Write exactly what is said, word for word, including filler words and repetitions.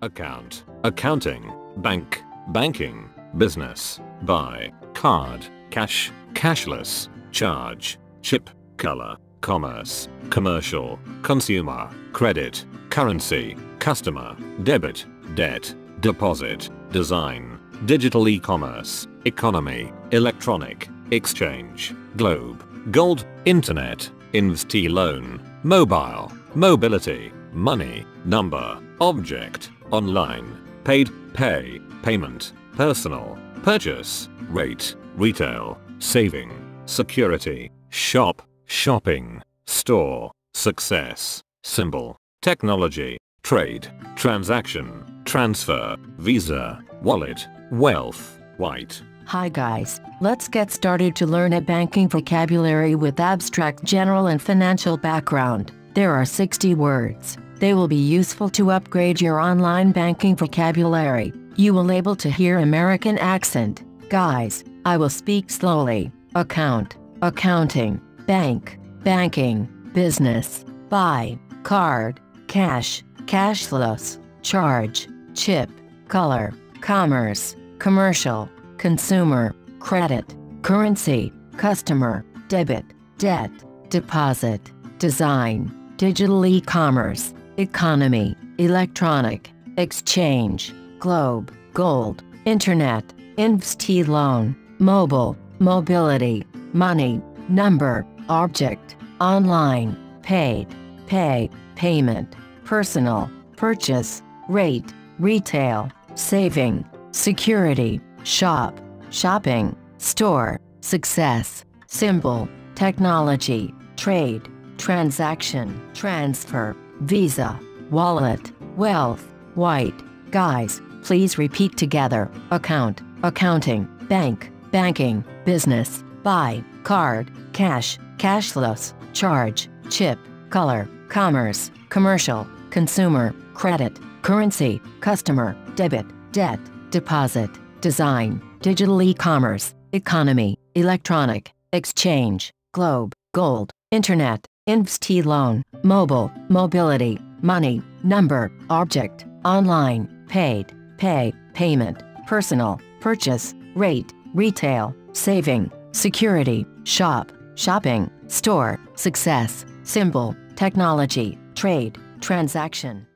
Account, accounting, bank, banking, business, buy, card, cash, cashless, charge, chip, color, commerce, commercial, consumer, credit, currency, customer, debit, debt, deposit, design, digital e-commerce, economy, electronic, exchange, globe, gold, internet, investee loan, mobile, mobility, money, number, object, online, paid, pay, payment, personal, purchase, rate, retail, saving, security, shop, shopping, store, success, symbol, technology, trade, transaction, transfer, Visa, wallet, wealth, white. Hi guys, let's get started to learn a banking vocabulary with abstract general and financial background. There are sixty words. They will be useful to upgrade your online banking vocabulary. You will able to hear American accent. Guys, I will speak slowly. Account, accounting, bank, banking, business, buy, card, cash, cashless, charge, chip, color, commerce, commercial, consumer, credit, currency, customer, debit, debt, deposit, design, digital e-commerce, economy, electronic, exchange, globe, gold, internet, investee loan, mobile, mobility, money, number, object, online, paid, pay, payment, personal, purchase, rate, retail, saving, security, shop, shopping, store, success, symbol, technology, trade, transaction, transfer, Visa, wallet, wealth, white. Guys, please repeat together. Account, accounting, bank, banking, business, buy, card, cash, cashless, charge, chip, color, commerce, commercial, consumer, credit, currency, customer, debit, debt, deposit, design, digital e-commerce, economy, electronic, exchange, globe, gold, internet, investee loan, mobile, mobility, money, number, object, online, paid, pay, payment, personal, purchase, rate, retail, saving, security, shop, shopping, store, success, symbol, technology, trade, transaction.